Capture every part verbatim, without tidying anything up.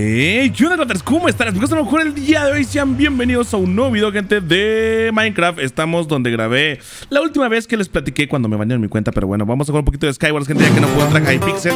Hey, ¿qué onda, Raptors? ¿Cómo están? Espero que estén mejor el día de hoy. Sean bienvenidos a un nuevo video, gente, de Minecraft. Estamos donde grabé la última vez que les platiqué cuando me bañé en mi cuenta. Pero bueno, vamos a jugar un poquito de Skywars, gente, ya que no puedo traer Hypixel.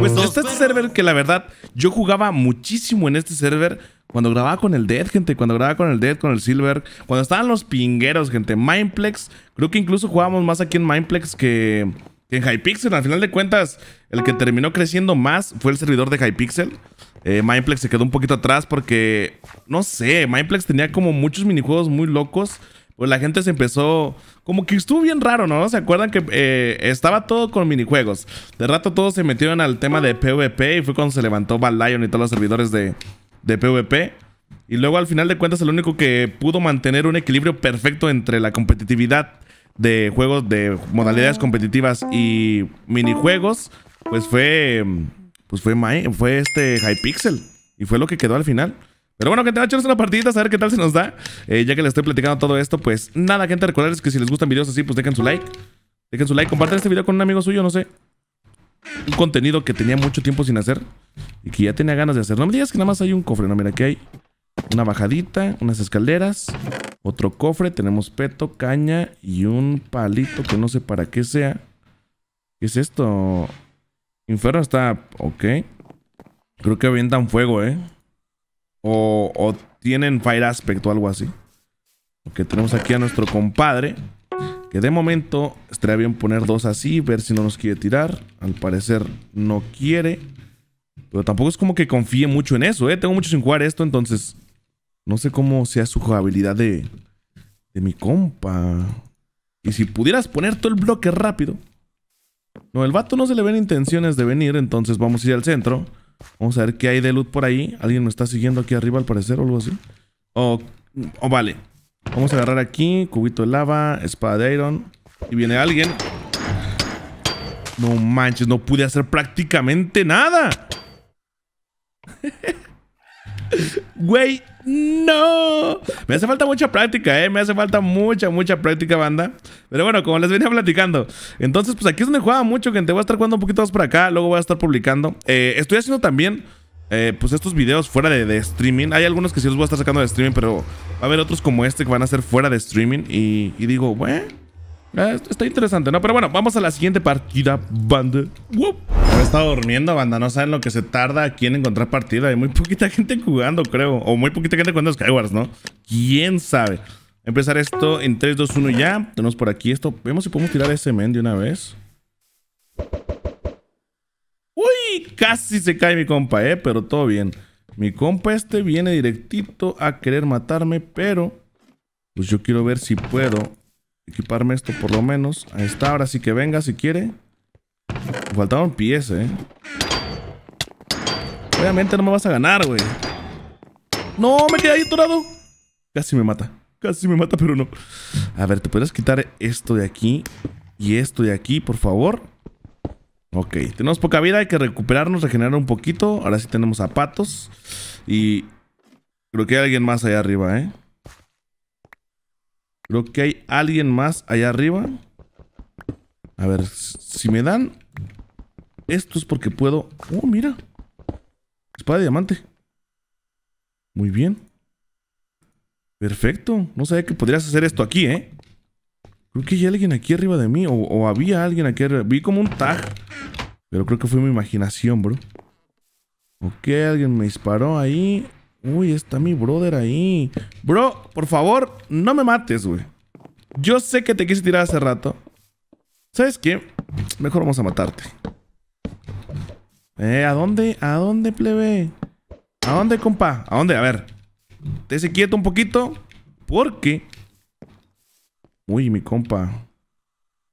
Pues este es el server que la verdad yo jugaba muchísimo en este server. Cuando grababa con el Dead, gente, cuando grababa con el Dead, con el Silver, cuando estaban los pingueros, gente, Mineplex. Creo que incluso jugábamos más aquí en Mineplex que... En Hypixel, al final de cuentas, el que terminó creciendo más fue el servidor de Hypixel. Eh, Mineplex se quedó un poquito atrás porque, no sé, Mineplex tenía como muchos minijuegos muy locos. Pues la gente se empezó... Como que estuvo bien raro, ¿no? ¿Se acuerdan que eh, estaba todo con minijuegos? De rato todos se metieron al tema de PvP y fue cuando se levantó Badlion y todos los servidores de, de PvP. Y luego, al final de cuentas, el único que pudo mantener un equilibrio perfecto entre la competitividad de juegos, de modalidades competitivas y minijuegos, pues fue pues fue, fue este Hypixel, y fue lo que quedó al final. Pero bueno, gente, va a echarnos una partidita, a ver qué tal se nos da. Eh, ya que les estoy platicando todo esto, pues nada, gente, recordarles que si les gustan videos así, pues dejen su like, dejen su like, compartan este video con un amigo suyo, no sé, un contenido que tenía mucho tiempo sin hacer y que ya tenía ganas de hacer. No me digas que nada más hay un cofre, no, mira, aquí hay una bajadita, unas escaleras, otro cofre, tenemos peto, caña y un palito que no sé para qué sea. ¿Qué es esto? Inferno está... Ok. Creo que avientan fuego, ¿eh? O, o tienen fire aspect o algo así. Ok, tenemos aquí a nuestro compadre. Que de momento estaría bien poner dos así, ver si no nos quiere tirar. Al parecer no quiere. Pero tampoco es como que confíe mucho en eso, ¿eh? Tengo mucho sin jugar esto, entonces... No sé cómo sea su jugabilidad de, de mi compa. Y si pudieras poner todo el bloque rápido. No, el vato no se le ven intenciones de venir. Entonces vamos a ir al centro. Vamos a ver qué hay de loot por ahí. Alguien me está siguiendo aquí arriba al parecer o algo así. O oh, oh, vale. Vamos a agarrar aquí. Cubito de lava. Espada de iron. Y viene alguien. No manches, no pude hacer prácticamente nada. Güey, no. Me hace falta mucha práctica, eh. Me hace falta mucha, mucha práctica, banda. Pero bueno, como les venía platicando. Entonces, pues aquí es donde jugaba mucho, gente. Voy a estar jugando un poquito más por acá. Luego voy a estar publicando. Eh, estoy haciendo también, eh, pues estos videos fuera de, de streaming. Hay algunos que sí los voy a estar sacando de streaming, pero va a haber otros como este que van a ser fuera de streaming. Y, y digo, bueno, eh, está interesante, ¿no? Pero bueno, vamos a la siguiente partida, banda. ¡Wow! He estado durmiendo, banda, no saben lo que se tarda aquí en encontrar partida. Hay muy poquita gente jugando, creo. O muy poquita gente jugando Skywars, ¿no? ¿Quién sabe? Empezar esto en tres, dos, uno ya. Tenemos por aquí esto. Vemos si podemos tirar ese men de una vez. ¡Uy! Casi se cae mi compa, eh. Pero todo bien. Mi compa este viene directito a querer matarme, pero... Pues yo quiero ver si puedo equiparme esto por lo menos. Ahí está, ahora sí que venga si quiere. Faltaban pies, eh. Obviamente no me vas a ganar, güey. No, me quedé ahí atorado. Casi me mata. Casi me mata, pero no. A ver, ¿te podrías quitar esto de aquí? Y esto de aquí, por favor. Ok, tenemos poca vida. Hay que recuperarnos, regenerar un poquito. Ahora sí tenemos zapatos. Y creo que hay alguien más allá arriba, eh. Creo que hay alguien más allá arriba. A ver, si me dan... Esto es porque puedo... Oh, mira. Espada de diamante. Muy bien. Perfecto. No sabía que podrías hacer esto aquí, ¿eh? Creo que hay alguien aquí arriba de mí. O, o había alguien aquí arriba. Vi como un tag. Pero creo que fue mi imaginación, bro. Ok, alguien me disparó ahí. Uy, está mi brother ahí. Bro, por favor, no me mates, güey. Yo sé que te quise tirar hace rato. ¿Sabes qué? Mejor vamos a matarte. Eh, ¿a dónde? ¿A dónde, plebe? ¿A dónde, compa? ¿A dónde? A ver. Estése quieto un poquito. Porque... Uy, mi compa.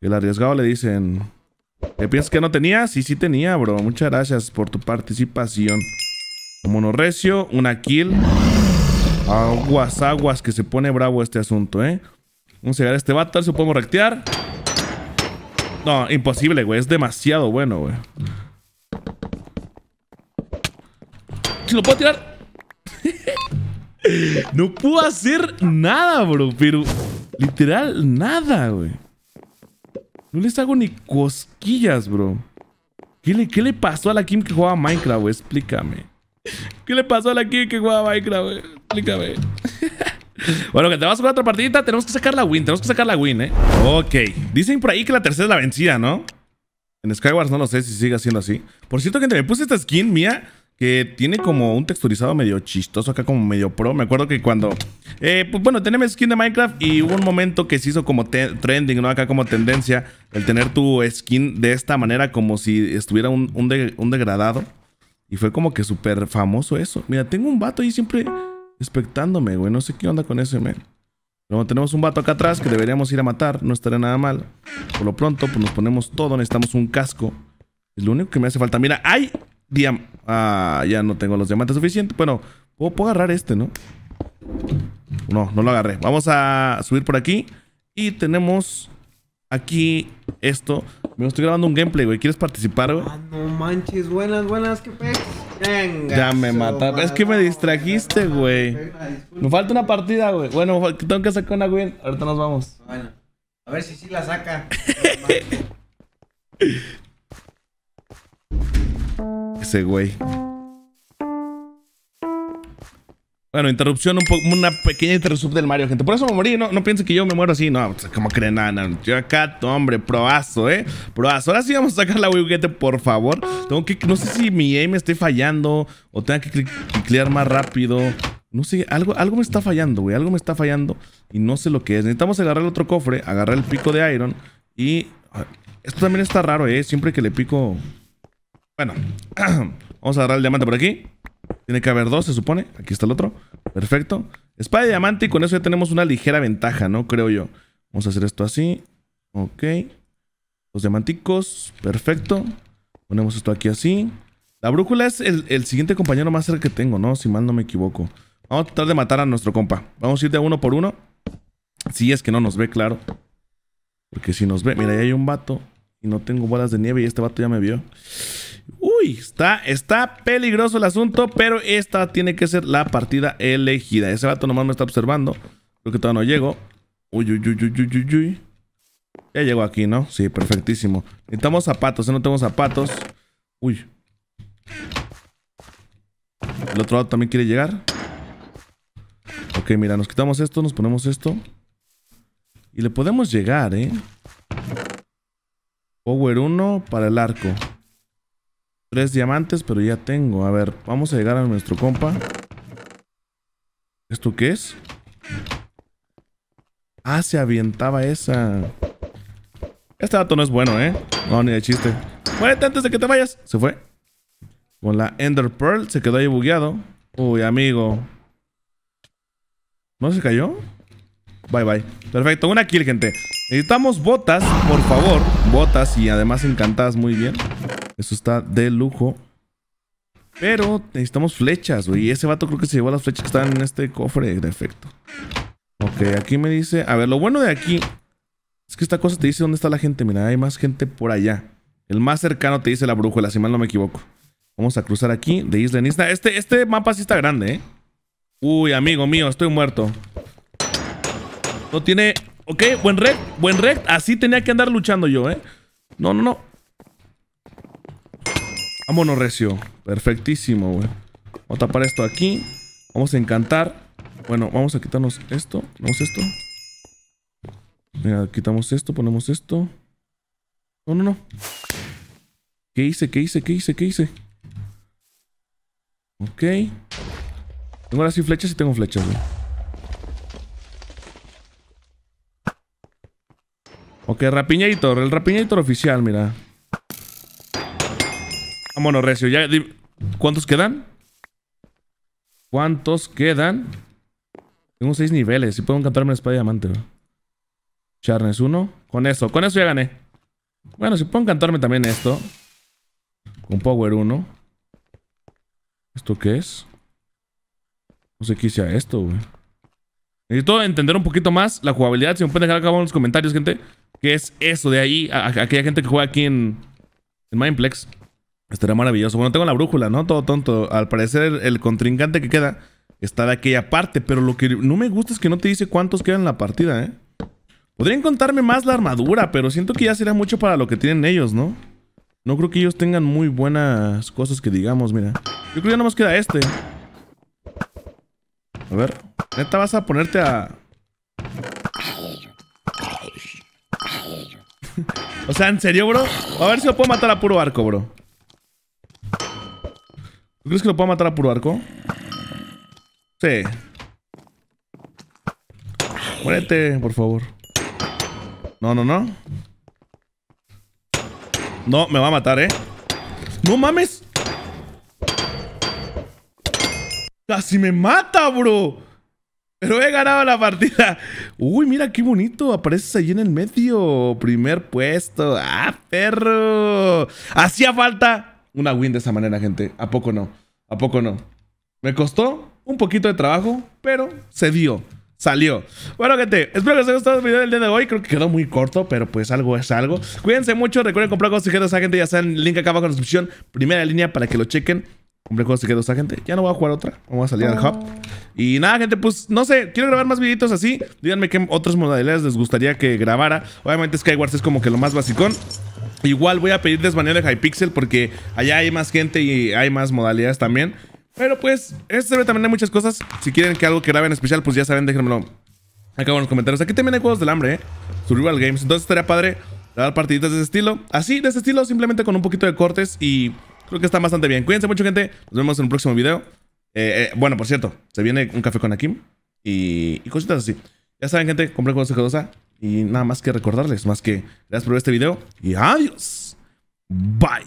El arriesgado le dicen... ¿Te piensas que no tenía? Sí, sí tenía, bro. Muchas gracias por tu participación. Mono recio, una kill. Aguas, aguas, que se pone bravo este asunto, ¿eh? Vamos a llegar a este vato, a ver si podemos rectear. No, imposible, güey. Es demasiado bueno, güey. ¿Lo puedo tirar? No puedo hacer nada, bro. Pero literal, nada, güey. No les hago ni cosquillas, bro. ¿Qué le, qué le pasó a la Kim que jugaba Minecraft, güey? Explícame. ¿Qué le pasó a la Kim que jugaba Minecraft, güey? Explícame. Bueno, que te vas a jugar otra partidita. Tenemos que sacar la win, tenemos que sacar la win, eh. Ok, dicen por ahí que la tercera es la vencida, ¿no? En Skywars no lo sé si sigue siendo así. Por cierto, gente, me puse esta skin mía que tiene como un texturizado medio chistoso acá, como medio pro. Me acuerdo que cuando... Eh, pues bueno, tenemos skin de Minecraft y hubo un momento que se hizo como trending, ¿no? Acá como tendencia el tener tu skin de esta manera como si estuviera un, un, de un degradado. Y fue como que súper famoso eso. Mira, tengo un vato ahí siempre expectándome, güey. No sé qué onda con ese, men. Pero tenemos un vato acá atrás que deberíamos ir a matar. No estaría nada mal. Por lo pronto, pues nos ponemos todo. Necesitamos un casco. Es lo único que me hace falta. Mira, hay... Diam ah, ya no tengo los diamantes suficientes. Bueno, puedo, puedo agarrar este, ¿no? No, no lo agarré. Vamos a subir por aquí. Y tenemos aquí esto. Me estoy grabando un gameplay, güey. ¿Quieres participar, güey? Ah, no manches. Buenas, buenas. ¿Qué pex? Venga. Ya me mataron. Es que me distrajiste, güey. Me falta una partida, güey. Bueno, tengo que sacar una, güey. Ahorita nos vamos. Bueno, a ver si sí la saca. Ese güey. Bueno, interrupción, un una pequeña interrupción del Mario, gente. Por eso me morí, no, no piensen que yo me muero así. No, como creen, nada, no, no. Yo acá, hombre, proazo, eh proazo. Ahora sí vamos a sacar la wiggete, por favor. Tengo que, no sé si mi aim me esté fallando o tenga que cliclear más rápido. No sé, algo, algo me está fallando, güey. Algo me está fallando y no sé lo que es. Necesitamos agarrar el otro cofre, agarrar el pico de Iron. Y esto también está raro, eh siempre que le pico... Bueno, vamos a agarrar el diamante por aquí. Tiene que haber dos, se supone. Aquí está el otro, perfecto. Espada de diamante y con eso ya tenemos una ligera ventaja, ¿no? Creo yo. Vamos a hacer esto así, ok. Los diamanticos, perfecto. Ponemos esto aquí así. La brújula es el, el siguiente compañero más cerca que tengo, ¿no? Si mal no me equivoco. Vamos a tratar de matar a nuestro compa. Vamos a ir de uno por uno. Si es que no nos ve, claro. Porque si nos ve, mira, ahí hay un vato. Y no tengo bolas de nieve y este vato ya me vio. Uy, está, está peligroso el asunto, pero esta tiene que ser la partida elegida. Ese vato nomás me está observando. Creo que todavía no llego. Uy, uy, uy, uy, uy, uy. Ya llegó aquí, ¿no? Sí, perfectísimo. Necesitamos zapatos, ¿eh? No tengo zapatos. Uy. El otro lado también quiere llegar. Ok, mira, nos quitamos esto, nos ponemos esto. Y le podemos llegar, ¿eh? Power uno para el arco. Tres diamantes, pero ya tengo. A ver, vamos a llegar a nuestro compa. ¿Esto qué es? Ah, se avientaba esa. Este dato no es bueno, ¿eh? No, ni de chiste. Muérete antes de que te vayas. Se fue. Con la Ender Pearl se quedó ahí bugueado. Uy, amigo. ¿No se cayó? Bye, bye. Perfecto, una kill, gente. Necesitamos botas, por favor. Botas y además encantadas, muy bien. Eso está de lujo. Pero necesitamos flechas, güey. Ese vato creo que se llevó las flechas que estaban en este cofre. Perfecto. Ok, aquí me dice... A ver, lo bueno de aquí es que esta cosa te dice dónde está la gente. Mira, hay más gente por allá. El más cercano te dice la brújula, si mal no me equivoco. Vamos a cruzar aquí, de isla en isla. Este, este mapa sí está grande, ¿eh? Uy, amigo mío, estoy muerto. No tiene... Ok, buen rect, buen rect. Así tenía que andar luchando yo, ¿eh? No, no, no. Vámonos, recio. Perfectísimo, güey. Vamos a tapar esto aquí. Vamos a encantar. Bueno, vamos a quitarnos esto. Ponemos esto. Mira, quitamos esto, ponemos esto. No, no, no. ¿Qué hice? ¿Qué hice? ¿Qué hice? ¿Qué hice? Ok. Tengo ahora sí flechas y tengo flechas, güey. Ok, Rapiñator. El Rapiñator oficial, mira. Vámonos, recio. Ya, ¿cuántos quedan? ¿Cuántos quedan? Tengo seis niveles. Si puedo encantarme la espada de diamante, bro. Charnes uno. Con eso. Con eso ya gané. Bueno, si puedo encantarme también esto. Con Power uno. ¿Esto qué es? No sé qué sea esto, güey. Necesito entender un poquito más la jugabilidad. Si me pueden dejar acá abajo en los comentarios, gente. ¿Qué es eso de ahí? A, a, aquella gente que juega aquí en, en Mineplex. Estaría maravilloso. Bueno, tengo la brújula, ¿no? Todo tonto. Al parecer el, el contrincante que queda está de aquella parte. Pero lo que no me gusta es que no te dice cuántos quedan en la partida, ¿eh? Podrían contarme más la armadura, pero siento que ya sería mucho para lo que tienen ellos, ¿no? No creo que ellos tengan muy buenas cosas que digamos, mira. Yo creo que ya nomás queda este. A ver. Neta, vas a ponerte a... O sea, ¿en serio, bro? A ver si lo puedo matar a puro arco, bro. ¿Tú crees que lo puedo matar a puro arco? Sí. Muérete, por favor. No, no, no. No, me va a matar, ¿eh? ¡No mames! ¡Casi me mata, bro! Pero he ganado la partida. Uy, mira qué bonito. Apareces allí en el medio. Primer puesto. ¡Ah, perro! Hacía falta una win de esa manera, gente. ¿A poco no? ¿A poco no? Me costó un poquito de trabajo, pero se dio. Salió. Bueno, gente, espero que les haya gustado el video del día de hoy. Creo que quedó muy corto, pero pues algo es algo. Cuídense mucho. Recuerden comprar juegos de G dos A, gente. Ya saben, el link acá abajo en la descripción. Primera línea para que lo chequen. Compré juegos de G dos A, gente. Ya no voy a jugar otra. Vamos a salir al hub. Y nada, gente, pues no sé. Quiero grabar más videitos así. Díganme qué otras modalidades les gustaría que grabara. Obviamente Skywars es como que lo más basicón. Igual voy a pedir desbaneo de Hypixel porque allá hay más gente y hay más modalidades también. Pero pues, este video también hay muchas cosas. Si quieren que algo que graben en especial, pues ya saben, déjenmelo acá en los comentarios. Aquí también hay juegos del hambre, eh. Survival Games. Entonces estaría padre grabar partiditas de ese estilo. Así, de ese estilo, simplemente con un poquito de cortes. Y creo que está bastante bien. Cuídense mucho, gente. Nos vemos en un próximo video. Eh, eh, bueno, por cierto, se viene un café con Akim. Y, y cositas así. Ya saben, gente, compré juegos de G dos A. Y nada más que recordarles. Más que gracias por ver este video. Y adiós. Bye.